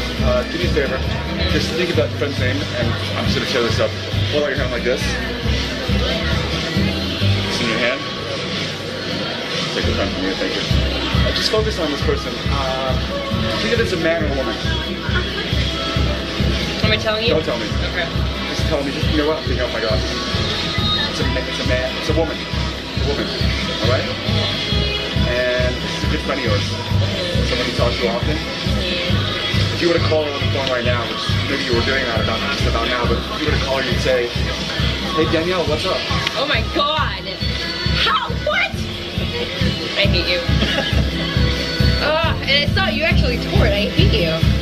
performance. Do me a favor, just think about the friend's name, and I'm just going to show this up. Hold out your hand like this. It's in your hand. Take the front from you, thank you. Just focus on this person. Think of it as a man or a woman. Am I telling you? Don't tell me. Okay. Just tell me. Just, you know what? I'm thinking, oh my God. It's a man. It's a woman. It's a woman. All right? And this is a good friend of yours. Someone you talk to often. If you were to call her on the phone right now, which maybe you were doing that about just about now, but if you were to call her, you'd say, "Hey Danielle, what's up?" Oh my God! How? What? I hate you. And I saw you actually tore it. I hate you.